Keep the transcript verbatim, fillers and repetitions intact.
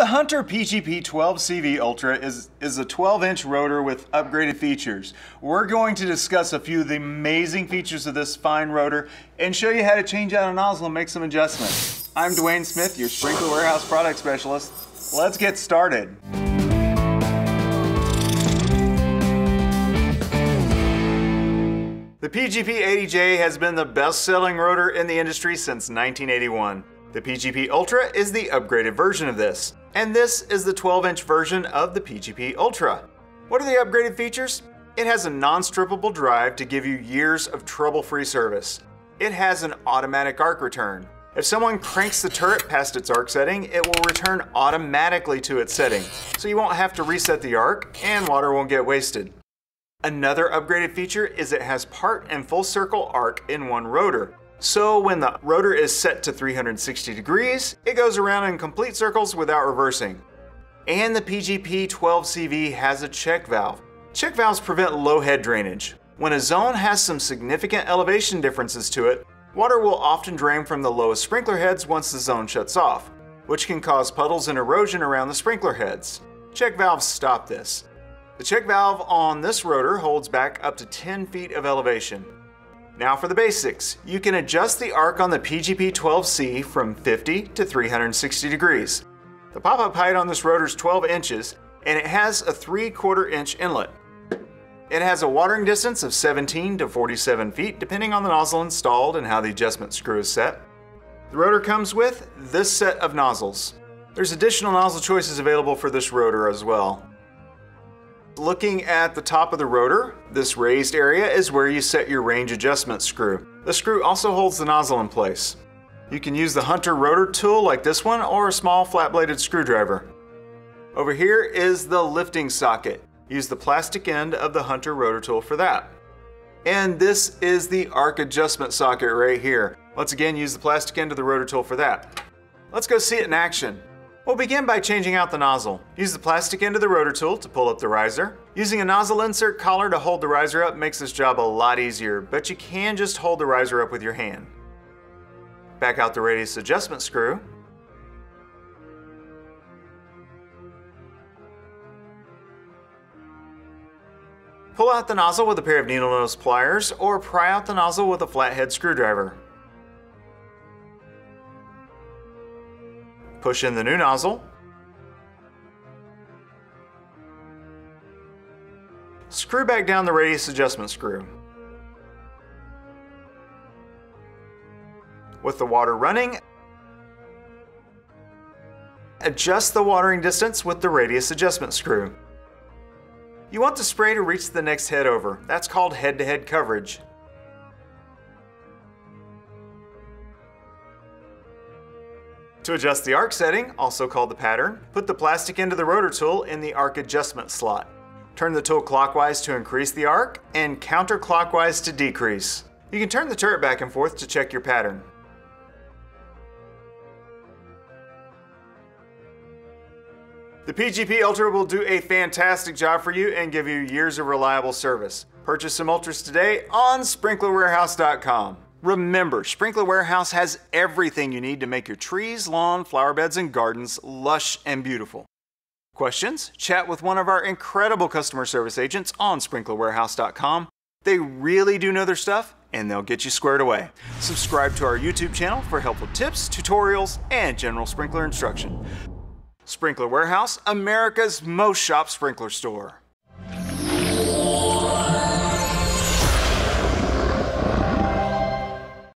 The Hunter P G P twelve C V Ultra is, is a twelve inch rotor with upgraded features. We're going to discuss a few of the amazing features of this fine rotor and show you how to change out a nozzle and make some adjustments. I'm Dwayne Smith, your Sprinkler Warehouse Product Specialist. Let's get started. The P G P eighty J has been the best-selling rotor in the industry since nineteen eighty-one. The P G P Ultra is the upgraded version of this. And this is the twelve inch version of the P G P Ultra. What are the upgraded features? It has a non-strippable drive to give you years of trouble-free service. It has an automatic arc return. If someone cranks the turret past its arc setting, it will return automatically to its setting, so you won't have to reset the arc and water won't get wasted. Another upgraded feature is it has part and full circle arc in one rotor. So when the rotor is set to three hundred sixty degrees, it goes around in complete circles without reversing. And the P G P twelve C V has a check valve. Check valves prevent low head drainage. When a zone has some significant elevation differences to it, water will often drain from the lowest sprinkler heads once the zone shuts off, which can cause puddles and erosion around the sprinkler heads. Check valves stop this. The check valve on this rotor holds back up to ten feet of elevation. Now for the basics, you can adjust the arc on the P G P twelve C from fifty to three hundred sixty degrees. The pop-up height on this rotor is twelve inches and it has a three quarter inch inlet. It has a watering distance of seventeen to forty-seven feet depending on the nozzle installed and how the adjustment screw is set. The rotor comes with this set of nozzles. There's additional nozzle choices available for this rotor as well. Looking at the top of the rotor, this raised area is where you set your range adjustment screw. The screw also holds the nozzle in place. You can use the Hunter rotor tool like this one or a small flat-bladed screwdriver. Over here is the lifting socket. Use the plastic end of the Hunter rotor tool for that. And this is the arc adjustment socket right here. Once again, use the plastic end of the rotor tool for that. Let's go see it in action. We'll begin by changing out the nozzle. Use the plastic end of the rotor tool to pull up the riser. Using a nozzle insert collar to hold the riser up makes this job a lot easier, but you can just hold the riser up with your hand. Back out the radius adjustment screw. Pull out the nozzle with a pair of needle nose pliers or pry out the nozzle with a flathead screwdriver. Push in the new nozzle. Screw back down the radius adjustment screw. With the water running, adjust the watering distance with the radius adjustment screw. You want the spray to reach the next head over. That's called head-to-head coverage. To adjust the arc setting, also called the pattern, put the plastic end of the rotor tool in the arc adjustment slot. Turn the tool clockwise to increase the arc and counterclockwise to decrease. You can turn the turret back and forth to check your pattern. The P G P Ultra will do a fantastic job for you and give you years of reliable service. Purchase some Ultras today on sprinkler warehouse dot com. Remember, Sprinkler Warehouse has everything you need to make your trees, lawn, flower beds, and gardens lush and beautiful. Questions? Chat with one of our incredible customer service agents on sprinkler warehouse dot com. They really do know their stuff, and they'll get you squared away. Subscribe to our YouTube channel for helpful tips, tutorials, and general sprinkler instruction. Sprinkler Warehouse, America's most shop sprinkler store.